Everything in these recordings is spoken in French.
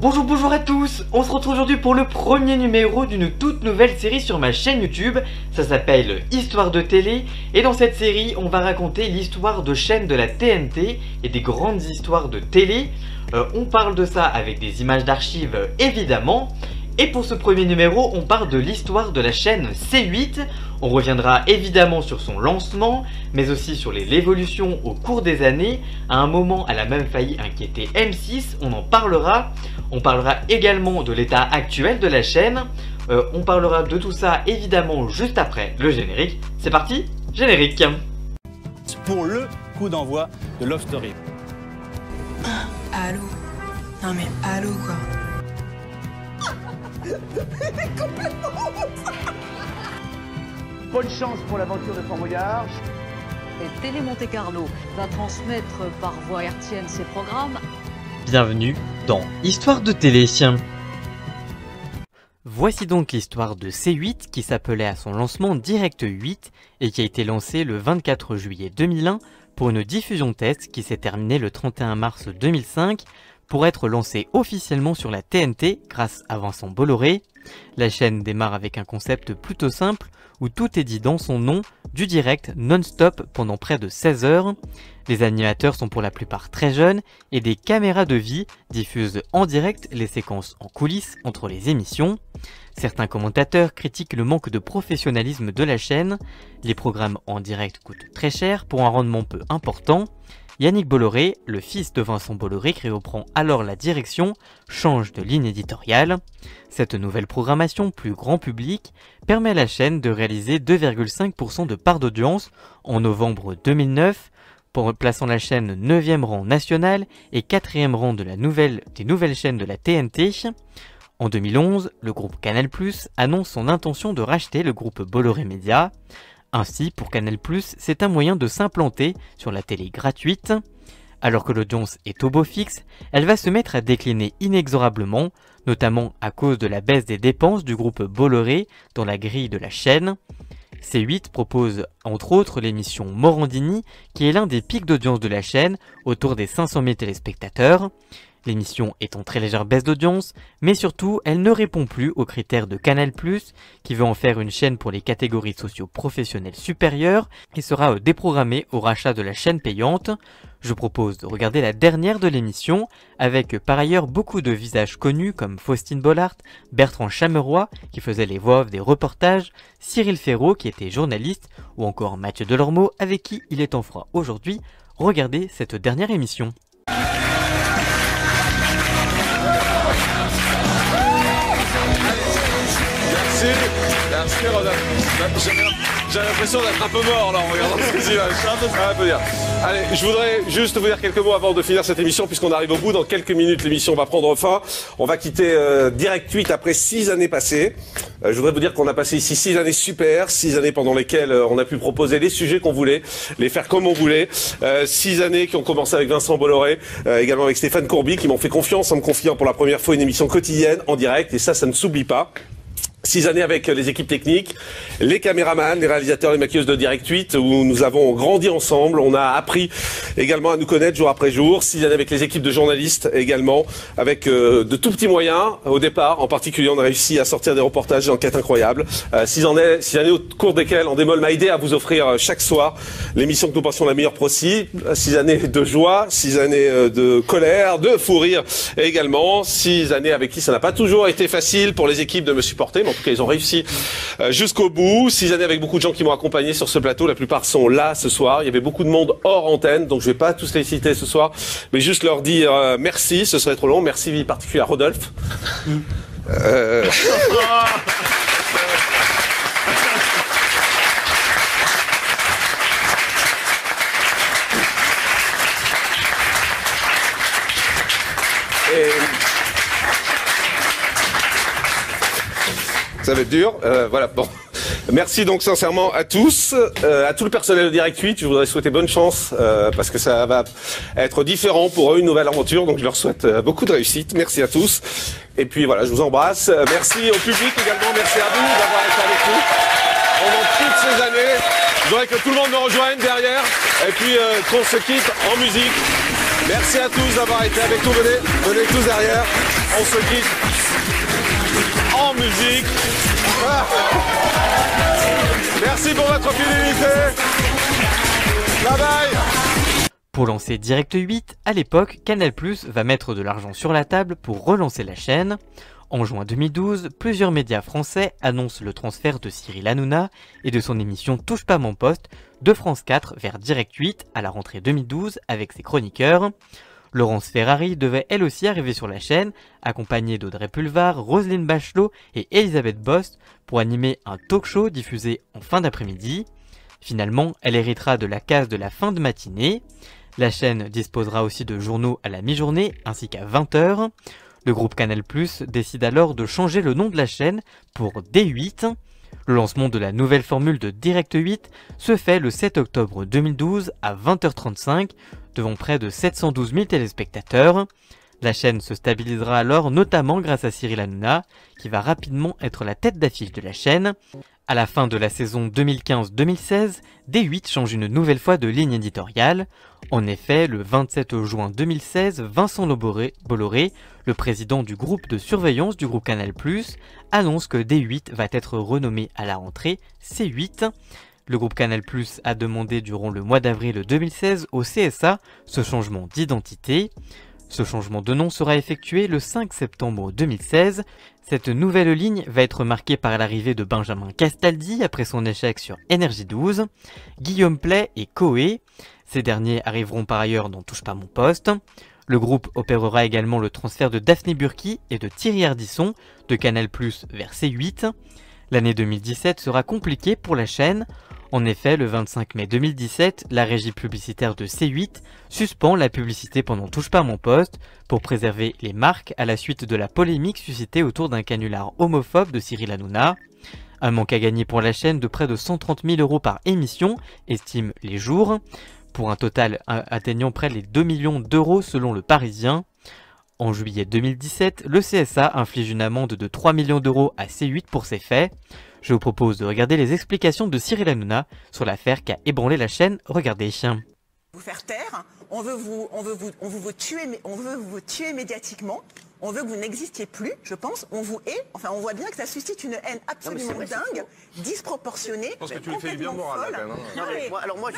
Bonjour bonjour à tous, on se retrouve aujourd'hui pour le premier numéro d'une toute nouvelle série sur ma chaîne YouTube. Ça s'appelle Histoire de télé et dans cette série on va raconter l'histoire de chaînes de la TNT et des grandes histoires de télé. On parle de ça avec des images d'archives évidemment. Et pour ce premier numéro, on part de l'histoire de la chaîne C8. On reviendra évidemment sur son lancement, mais aussi sur les évolutions au cours des années. À un moment, elle a même failli inquiéter M6, on en parlera. On parlera également de l'état actuel de la chaîne. On parlera de tout ça évidemment juste après le générique. C'est parti, générique. Pour le coup d'envoi de Love Story. Allô? Non mais allô quoi? Complètement. Bonne chance pour l'aventure de Fort Boyard. Et Télé Monte Carlo va transmettre par voie hertzienne ses programmes. Bienvenue dans Histoire de télé. Voici donc l'histoire de C8 qui s'appelait à son lancement Direct 8 et qui a été lancée le 24 juillet 2001 pour une diffusion test qui s'est terminée le 31 mars 2005. Pour être lancée officiellement sur la TNT grâce à Vincent Bolloré, la chaîne démarre avec un concept plutôt simple où tout est dit dans son nom, du direct non-stop pendant près de 16 heures. Les animateurs sont pour la plupart très jeunes et des caméras de vie diffusent en direct les séquences en coulisses entre les émissions. Certains commentateurs critiquent le manque de professionnalisme de la chaîne. Les programmes en direct coûtent très cher pour un rendement peu important. Yannick Bolloré, le fils de Vincent Bolloré qui reprend alors la direction, change de ligne éditoriale. Cette nouvelle programmation plus grand public permet à la chaîne de réaliser 2,5% de part d'audience en novembre 2009, plaçant la chaîne 9e rang national et 4e rang de des nouvelles chaînes de la TNT. En 2011, le groupe Canal+ annonce son intention de racheter le groupe Bolloré Média. Ainsi, pour Canal+, c'est un moyen de s'implanter sur la télé gratuite. Alors que l'audience est au beau fixe, elle va se mettre à décliner inexorablement, notamment à cause de la baisse des dépenses du groupe Bolloré dans la grille de la chaîne. C8 propose entre autres l'émission Morandini, qui est l'un des pics d'audience de la chaîne, autour des 500 000 téléspectateurs. L'émission est en très légère baisse d'audience, mais surtout, elle ne répond plus aux critères de Canal+, qui veut en faire une chaîne pour les catégories socio-professionnelles supérieures et sera déprogrammée au rachat de la chaîne payante. Je propose de regarder la dernière de l'émission, avec par ailleurs beaucoup de visages connus comme Faustine Bollard, Bertrand Chameroy, qui faisait les voix off des reportages, Cyril Ferraud, qui était journaliste, ou encore Mathieu Delormeau, avec qui il est en froid aujourd'hui. Regardez cette dernière émission. J'ai l'impression d'être un peu mort là en regardant ces images. Allez, je voudrais juste vous dire quelques mots avant de finir cette émission, puisqu'on arrive au bout. Dans quelques minutes, l'émission va prendre fin. On va quitter Direct 8 après 6 années passées. Je voudrais vous dire qu'on a passé ici 6 années super, 6 années pendant lesquelles on a pu proposer les sujets qu'on voulait, les faire comme on voulait. 6 années qui ont commencé avec Vincent Bolloré, également avec Stéphane Corby, qui m'ont fait confiance en me confiant pour la première fois une émission quotidienne en direct. Et ça, ça ne s'oublie pas. 6 années avec les équipes techniques, les caméramans, les réalisateurs, les maquilleuses de Direct 8, où nous avons grandi ensemble. On a appris également à nous connaître jour après jour. 6 années avec les équipes de journalistes également, avec de tout petits moyens. Au départ, en particulier, on a réussi à sortir des reportages et enquêtes incroyables. 6 années au cours desquelles Endemol m'a aidé à vous offrir chaque soir l'émission que nous pensions la meilleure possible. 6 années de joie, 6 années de colère, de fou rire également. 6 années avec qui ça n'a pas toujours été facile pour les équipes de me supporter. En tout cas, ils ont réussi jusqu'au bout. 6 années avec beaucoup de gens qui m'ont accompagné sur ce plateau. La plupart sont là ce soir. Il y avait beaucoup de monde hors antenne, donc je ne vais pas tous les citer ce soir, mais juste leur dire merci, ce serait trop long. Merci particulier à Rodolphe. Ça va être dur, voilà, bon. Merci donc sincèrement à tous, à tout le personnel de Direct 8, je voudrais souhaiter bonne chance, parce que ça va être différent pour eux, une nouvelle aventure, donc je leur souhaite beaucoup de réussite, merci à tous, et puis voilà, je vous embrasse, merci au public également, merci à vous d'avoir été avec nous pendant toutes ces années, je voudrais que tout le monde me rejoigne derrière, et puis qu'on se quitte en musique, merci à tous d'avoir été avec nous, venez tous derrière, on se quitte en musique. Ah. Merci pour votre fidélité. Bye bye. Pour lancer Direct 8, à l'époque, Canal+ va mettre de l'argent sur la table pour relancer la chaîne. En juin 2012, plusieurs médias français annoncent le transfert de Cyril Hanouna et de son émission Touche pas mon poste de France 4 vers Direct 8 à la rentrée 2012 avec ses chroniqueurs. Laurence Ferrari devait elle aussi arriver sur la chaîne, accompagnée d'Audrey Pulvar, Roselyne Bachelot et Elisabeth Bost pour animer un talk-show diffusé en fin d'après-midi. Finalement, elle héritera de la case de la fin de matinée. La chaîne disposera aussi de journaux à la mi-journée ainsi qu'à 20 h. Le groupe Canal+ décide alors de changer le nom de la chaîne pour D8. Le lancement de la nouvelle formule de Direct 8 se fait le 7 octobre 2012 à 20 h 35 devant près de 712 000 téléspectateurs. La chaîne se stabilisera alors notamment grâce à Cyril Hanouna qui va rapidement être la tête d'affiche de la chaîne. À la fin de la saison 2015-2016, D8 change une nouvelle fois de ligne éditoriale. En effet, le 27 juin 2016, Vincent Bolloré, le président du groupe de surveillance du groupe Canal+, annonce que D8 va être renommé à la rentrée C8. Le groupe Canal+ a demandé durant le mois d'avril 2016 au CSA ce changement d'identité. Ce changement de nom sera effectué le 5 septembre 2016. Cette nouvelle ligne va être marquée par l'arrivée de Benjamin Castaldi après son échec sur NRJ12, Guillaume Pley et Coé. Ces derniers arriveront par ailleurs dans Touche pas mon poste. Le groupe opérera également le transfert de Daphné Burki et de Thierry Ardisson de Canal+ vers C8. L'année 2017 sera compliquée pour la chaîne. En effet, le 25 mai 2017, la régie publicitaire de C8 suspend la publicité pendant Touche pas mon poste pour préserver les marques à la suite de la polémique suscitée autour d'un canular homophobe de Cyril Hanouna. Un manque à gagner pour la chaîne de près de 130 000 € par émission, estiment Les Jours, pour un total atteignant près les 2 millions d'euros selon le Parisien. En juillet 2017, le CSA inflige une amende de 3 millions d'euros à C8 pour ces faits. Je vous propose de regarder les explications de Cyril Hanouna sur l'affaire qui a ébranlé la chaîne. Regardez. Vous faire taire, on veut vous tuer médiatiquement, on veut que vous n'existiez plus, je pense, on vous hait, enfin on voit bien que ça suscite une haine absolument dingue, disproportionnée, je pense que tu le fais bien moral, là, non,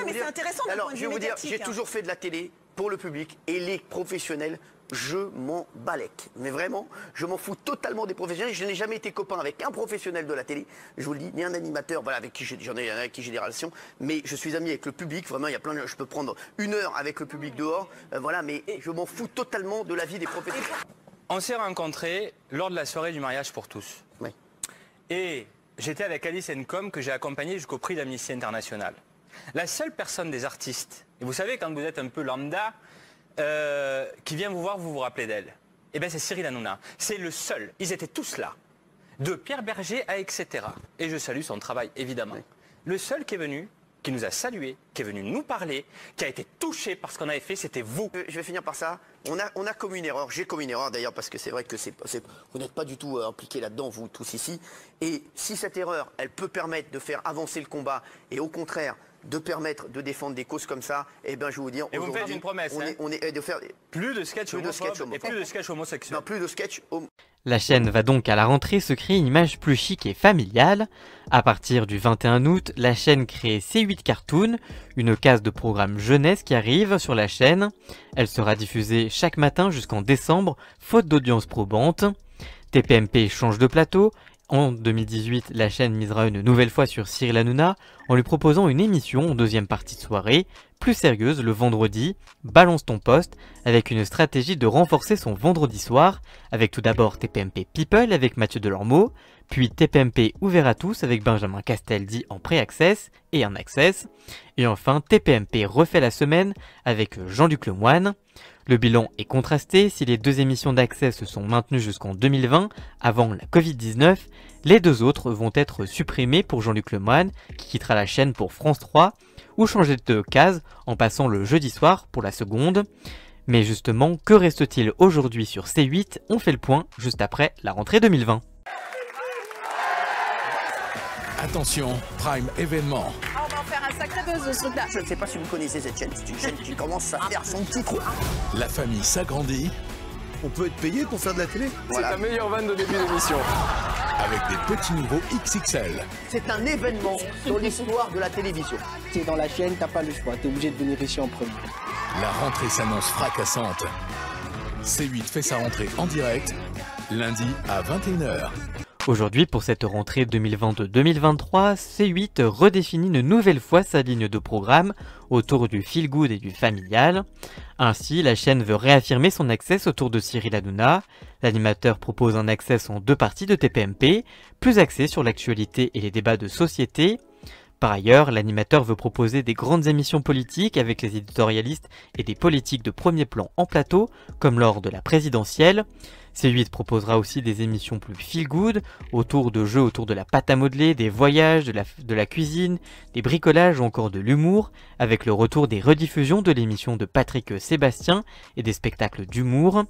mais c'est intéressant d'un point de vue médiatique. J'ai toujours fait de la télé pour le public et les professionnels. Je m'en balèque, mais vraiment, je m'en fous totalement des professionnels. Je n'ai jamais été copain avec un professionnel de la télé, je vous le dis, ni un animateur, voilà, avec qui j'ai des relations, mais je suis ami avec le public, vraiment, il y a plein de gens, je peux prendre une heure avec le public dehors, voilà, mais je m'en fous totalement de la vie des professionnels. On s'est rencontrés lors de la soirée du mariage pour tous. Oui. Et j'étais avec Alice Ncom que j'ai accompagnée jusqu'au prix d'Amnesty International. La seule personne des artistes, et vous savez, quand vous êtes un peu lambda, qui vient vous voir, vous vous rappelez d'elle. Eh bien, c'est Cyril Hanouna. C'est le seul. Ils étaient tous là. De Pierre Berger à etc. Et je salue son travail, évidemment. Oui. Le seul qui est venu, qui nous a salués, qui est venu nous parler, qui a été touché par ce qu'on avait fait, c'était vous. Je vais finir par ça. On a commis une erreur. J'ai commis une erreur, d'ailleurs, parce que c'est vrai que vous n'êtes pas du tout impliqués là-dedans, vous tous ici. Et si cette erreur, elle peut permettre de faire avancer le combat, et au contraire, de permettre de défendre des causes comme ça, eh bien je vais vous dire... Et vous me faites une promesse, plus de sketch homophobes et plus de sketch homosexuels. Non, plus de sketch homosexuels. La chaîne va donc à la rentrée se créer une image plus chic et familiale. À partir du 21 août, la chaîne crée C8 Cartoons, une case de programme jeunesse qui arrive sur la chaîne. Elle sera diffusée chaque matin jusqu'en décembre, faute d'audience probante. TPMP change de plateau. En 2018, la chaîne misera une nouvelle fois sur Cyril Hanouna en lui proposant une émission en deuxième partie de soirée, plus sérieuse le vendredi, Balance ton poste, avec une stratégie de renforcer son vendredi soir, avec tout d'abord TPMP People avec Mathieu Delormeau, puis TPMP Ouvert à tous avec Benjamin Castaldi en pré-access et en access, et enfin TPMP Refait la semaine avec Jean-Luc Lemoine. Le bilan est contrasté, si les deux émissions d'accès se sont maintenues jusqu'en 2020, avant la Covid-19, les deux autres vont être supprimées pour Jean-Luc Lemoine, qui quittera la chaîne pour France 3, ou changer de case en passant le jeudi soir pour la seconde. Mais justement, que reste-t-il aujourd'hui sur C8 ? On fait le point juste après la rentrée 2020. Attention, Prime événement. Je ne sais pas si vous connaissez cette chaîne, c'est une chaîne qui commence à faire son petit trou. La famille s'agrandit. on peut être payé pour faire de la télé. Voilà. C'est la meilleure vanne de début d'émission. Avec des petits nouveaux XXL. C'est un événement dans l'histoire de la télévision. T'es dans la chaîne, t'as pas le choix, t'es obligé de venir ici en premier. La rentrée s'annonce fracassante. C8 fait sa rentrée en direct, lundi à 21 h. Aujourd'hui, pour cette rentrée 2022-2023, C8 redéfinit une nouvelle fois sa ligne de programme autour du feel-good et du familial. Ainsi, la chaîne veut réaffirmer son access autour de Cyril Hanouna. L'animateur propose un access en deux parties de TPMP, plus axé sur l'actualité et les débats de société. Par ailleurs, l'animateur veut proposer des grandes émissions politiques avec les éditorialistes et des politiques de premier plan en plateau, comme lors de la présidentielle. C8 proposera aussi des émissions plus feel-good, autour de jeux autour de la pâte à modeler, des voyages, de la cuisine, des bricolages ou encore de l'humour, avec le retour des rediffusions de l'émission de Patrick Sébastien et des spectacles d'humour.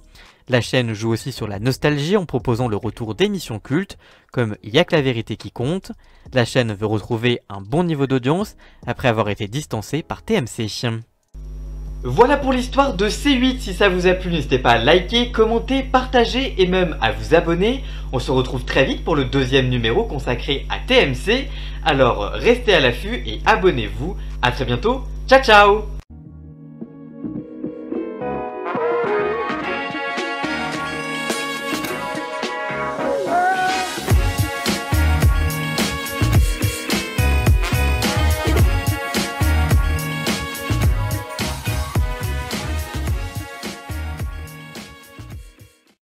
La chaîne joue aussi sur la nostalgie en proposant le retour d'émissions cultes, comme « Il n'y a que la vérité qui compte ». La chaîne veut retrouver un bon niveau d'audience après avoir été distancée par TMC. Voilà pour l'histoire de C8, si ça vous a plu n'hésitez pas à liker, commenter, partager et même à vous abonner. On se retrouve très vite pour le deuxième numéro consacré à TMC, alors restez à l'affût et abonnez-vous. A très bientôt, ciao ciao.